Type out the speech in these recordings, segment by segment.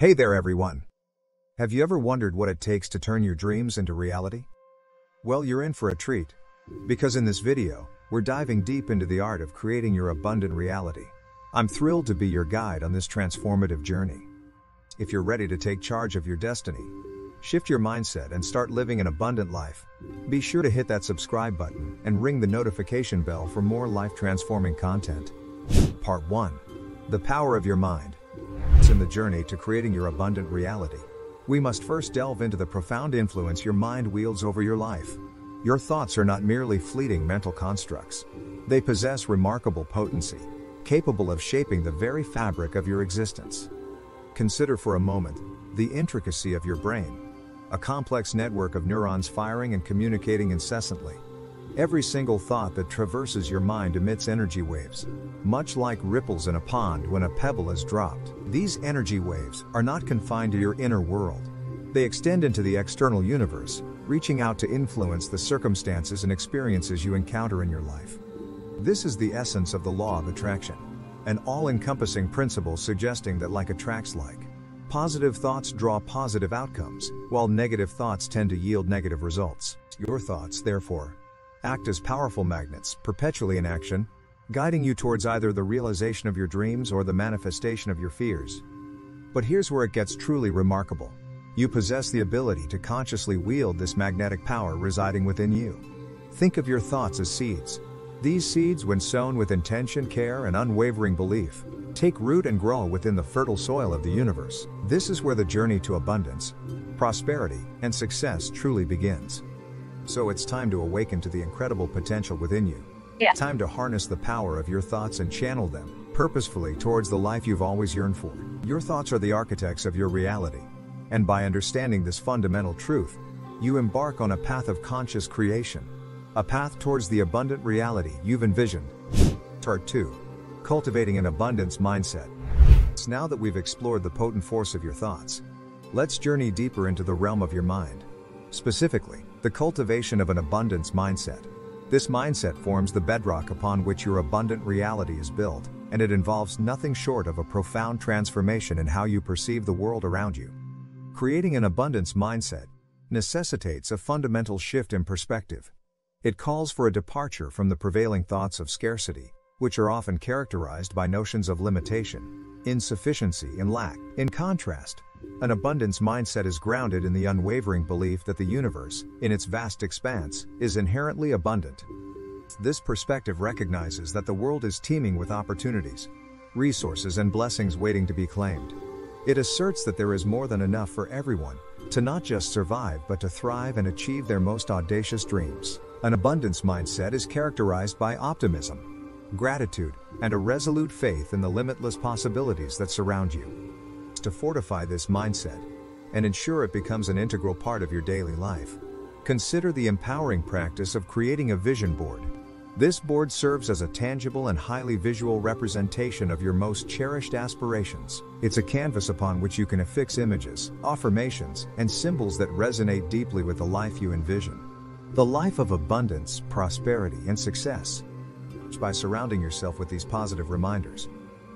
Hey there everyone! Have you ever wondered what it takes to turn your dreams into reality? Well, you're in for a treat, because in this video, we're diving deep into the art of creating your abundant reality. I'm thrilled to be your guide on this transformative journey. If you're ready to take charge of your destiny, shift your mindset and start living an abundant life, be sure to hit that subscribe button and ring the notification bell for more life-transforming content. Part 1. The power of your mind. In the journey to creating your abundant reality, we must first delve into the profound influence your mind wields over your life. Your thoughts are not merely fleeting mental constructs. They possess remarkable potency, capable of shaping the very fabric of your existence. Consider for a moment the intricacy of your brain, a complex network of neurons firing and communicating incessantly. Every single thought that traverses your mind emits energy waves, much like ripples in a pond when a pebble is dropped. These energy waves are not confined to your inner world. They extend into the external universe, reaching out to influence the circumstances and experiences you encounter in your life. This is the essence of the law of attraction, an all-encompassing principle suggesting that like attracts like. Positive thoughts draw positive outcomes, while negative thoughts tend to yield negative results. Your thoughts, therefore, act as powerful magnets, perpetually in action, guiding you towards either the realization of your dreams or the manifestation of your fears. But here's where it gets truly remarkable. You possess the ability to consciously wield this magnetic power residing within you. Think of your thoughts as seeds. These seeds, when sown with intention, care, and unwavering belief, take root and grow within the fertile soil of the universe. This is where the journey to abundance, prosperity, and success truly begins. So it's time to awaken to the incredible potential within you. Yeah. Time to harness the power of your thoughts and channel them purposefully towards the life you've always yearned for. Your thoughts are the architects of your reality. And by understanding this fundamental truth, you embark on a path of conscious creation, a path towards the abundant reality you've envisioned. Part 2. Cultivating an abundance mindset. Now that we've explored the potent force of your thoughts, let's journey deeper into the realm of your mind. Specifically, the cultivation of an abundance mindset. This mindset forms the bedrock upon which your abundant reality is built, and it involves nothing short of a profound transformation in how you perceive the world around you. Creating an abundance mindset necessitates a fundamental shift in perspective. It calls for a departure from the prevailing thoughts of scarcity, which are often characterized by notions of limitation, insufficiency, and lack. In contrast, an abundance mindset is grounded in the unwavering belief that the universe, in its vast expanse, is inherently abundant. This perspective recognizes that the world is teeming with opportunities, resources, and blessings waiting to be claimed. It asserts that there is more than enough for everyone, to not just survive but to thrive and achieve their most audacious dreams. An abundance mindset is characterized by optimism, gratitude, and a resolute faith in the limitless possibilities that surround you. To fortify this mindset and ensure it becomes an integral part of your daily life, consider the empowering practice of creating a vision board. This board serves as a tangible and highly visual representation of your most cherished aspirations. It's a canvas upon which you can affix images, affirmations, and symbols that resonate deeply with the life you envision. The life of abundance, prosperity, and success. By surrounding yourself with these positive reminders,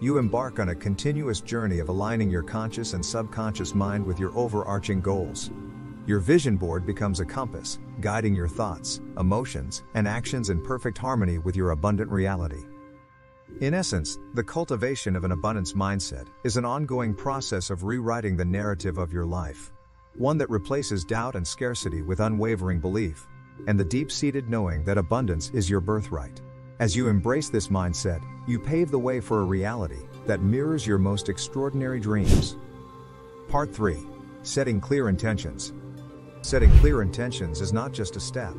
you embark on a continuous journey of aligning your conscious and subconscious mind with your overarching goals. Your vision board becomes a compass, guiding your thoughts, emotions, and actions in perfect harmony with your abundant reality. In essence, the cultivation of an abundance mindset is an ongoing process of rewriting the narrative of your life, one that replaces doubt and scarcity with unwavering belief, and the deep-seated knowing that abundance is your birthright. As you embrace this mindset, you pave the way for a reality that mirrors your most extraordinary dreams. Part 3. Setting clear intentions. Setting clear intentions is not just a step.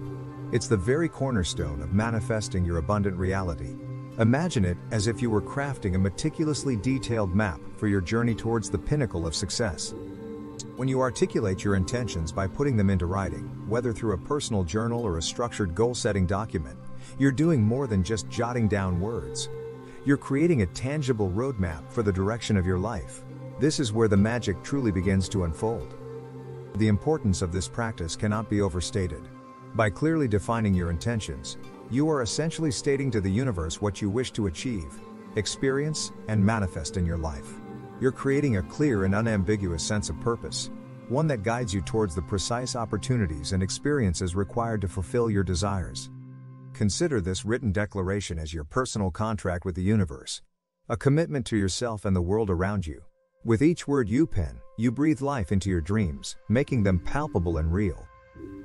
It's the very cornerstone of manifesting your abundant reality. Imagine it as if you were crafting a meticulously detailed map for your journey towards the pinnacle of success. When you articulate your intentions by putting them into writing, whether through a personal journal or a structured goal-setting document, you're doing more than just jotting down words. You're creating a tangible roadmap for the direction of your life. This is where the magic truly begins to unfold. The importance of this practice cannot be overstated. By clearly defining your intentions, you are essentially stating to the universe what you wish to achieve, experience, and manifest in your life. you're creating a clear and unambiguous sense of purpose, one that guides you towards the precise opportunities and experiences required to fulfill your desires. Consider this written declaration as your personal contract with the universe, a commitment to yourself and the world around you. With each word you pen, you breathe life into your dreams, making them palpable and real.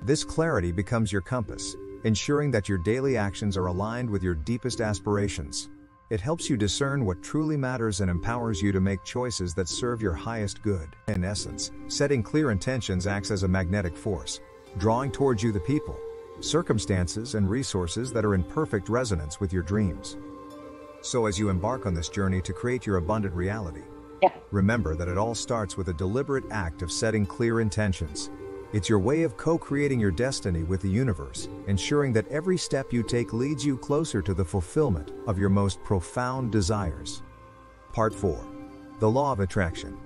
This clarity becomes your compass, ensuring that your daily actions are aligned with your deepest aspirations. It helps you discern what truly matters and empowers you to make choices that serve your highest good. In essence, setting clear intentions acts as a magnetic force, drawing towards you the people, circumstances, and resources that are in perfect resonance with your dreams. So as you embark on this journey to create your abundant reality, remember that it all starts with a deliberate act of setting clear intentions. It's your way of co-creating your destiny with the universe, ensuring that every step you take leads you closer to the fulfillment of your most profound desires. Part 4. The Law of Attraction.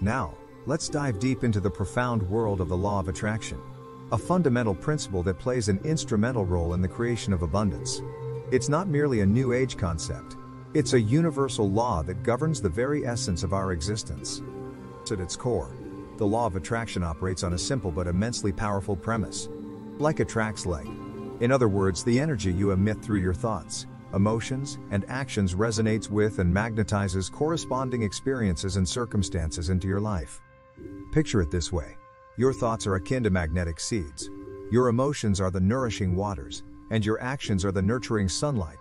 Now, let's dive deep into the profound world of the Law of Attraction, a fundamental principle that plays an instrumental role in the creation of abundance. It's not merely a New Age concept. It's a universal law that governs the very essence of our existence. At its core, the Law of Attraction operates on a simple but immensely powerful premise. Like attracts like. In other words, the energy you emit through your thoughts, emotions, and actions resonates with and magnetizes corresponding experiences and circumstances into your life. Picture it this way. Your thoughts are akin to magnetic seeds. Your emotions are the nourishing waters, and your actions are the nurturing sunlight.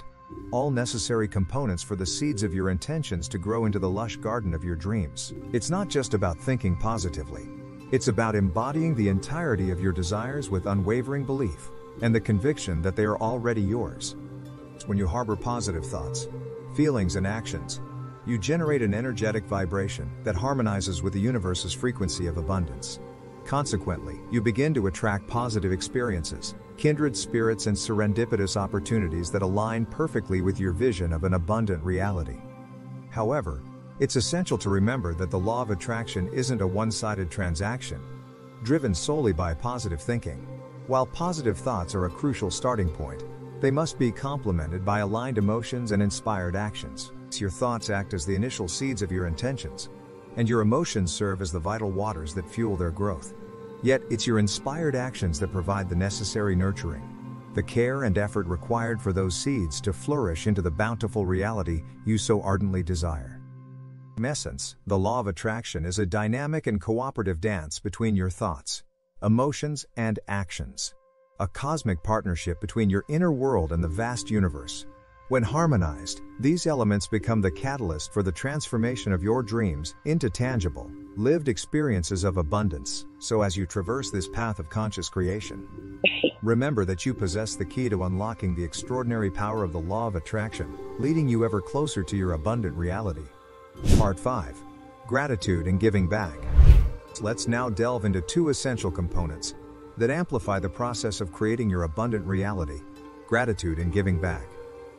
All necessary components for the seeds of your intentions to grow into the lush garden of your dreams. It's not just about thinking positively. It's about embodying the entirety of your desires with unwavering belief and the conviction that they are already yours. When you harbor positive thoughts, feelings, and actions, you generate an energetic vibration that harmonizes with the universe's frequency of abundance. Consequently, you begin to attract positive experiences, kindred spirits, and serendipitous opportunities that align perfectly with your vision of an abundant reality. However, it's essential to remember that the Law of Attraction isn't a one-sided transaction, driven solely by positive thinking. While positive thoughts are a crucial starting point, they must be complemented by aligned emotions and inspired actions. Your thoughts act as the initial seeds of your intentions, and your emotions serve as the vital waters that fuel their growth. Yet, it's your inspired actions that provide the necessary nurturing, the care and effort required for those seeds to flourish into the bountiful reality you so ardently desire. In essence, the Law of Attraction is a dynamic and cooperative dance between your thoughts, emotions, and actions. A cosmic partnership between your inner world and the vast universe. When harmonized, these elements become the catalyst for the transformation of your dreams into tangible, lived experiences of abundance. So as you traverse this path of conscious creation, remember that you possess the key to unlocking the extraordinary power of the Law of Attraction, leading you ever closer to your abundant reality. Part 5. Gratitude and Giving Back. Let's now delve into two essential components that amplify the process of creating your abundant reality: gratitude and giving back.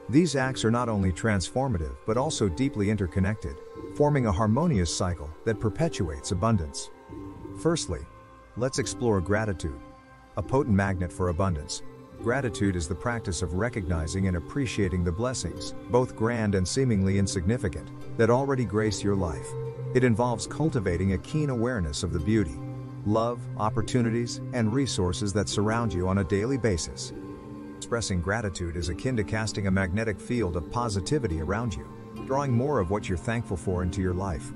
These acts are not only transformative but also deeply interconnected, forming a harmonious cycle that perpetuates abundance. Firstly, let's explore gratitude, a potent magnet for abundance. Gratitude is the practice of recognizing and appreciating the blessings, both grand and seemingly insignificant, that already grace your life. It involves cultivating a keen awareness of the beauty, love, opportunities, and resources that surround you on a daily basis. Expressing gratitude is akin to casting a magnetic field of positivity around you, drawing more of what you're thankful for into your life.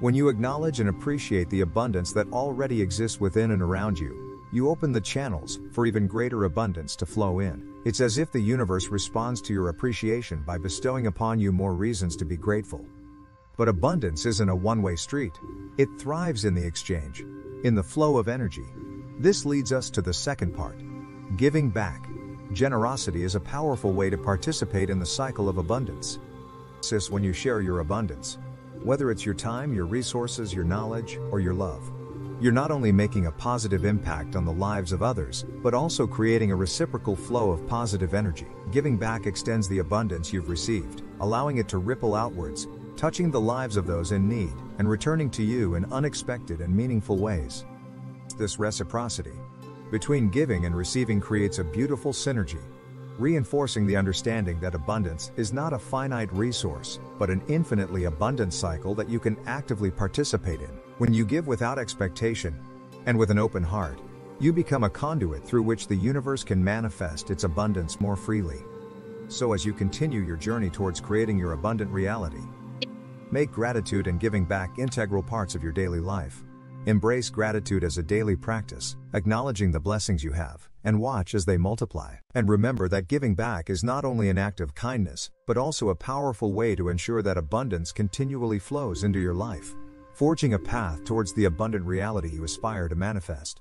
When you acknowledge and appreciate the abundance that already exists within and around you, you open the channels for even greater abundance to flow in. It's as if the universe responds to your appreciation by bestowing upon you more reasons to be grateful. But abundance isn't a one-way street. It thrives in the exchange, in the flow of energy. This leads us to the second part: giving back. Generosity is a powerful way to participate in the cycle of abundance. When you share your abundance, whether it's your time, your resources, your knowledge, or your love, you're not only making a positive impact on the lives of others, but also creating a reciprocal flow of positive energy. Giving back extends the abundance you've received, allowing it to ripple outwards, touching the lives of those in need, and returning to you in unexpected and meaningful ways. This reciprocity between giving and receiving creates a beautiful synergy, reinforcing the understanding that abundance is not a finite resource, but an infinitely abundant cycle that you can actively participate in. When you give without expectation, and with an open heart, you become a conduit through which the universe can manifest its abundance more freely. So as you continue your journey towards creating your abundant reality, make gratitude and giving back integral parts of your daily life. Embrace gratitude as a daily practice, acknowledging the blessings you have, and watch as they multiply. And remember that giving back is not only an act of kindness, but also a powerful way to ensure that abundance continually flows into your life, forging a path towards the abundant reality you aspire to manifest.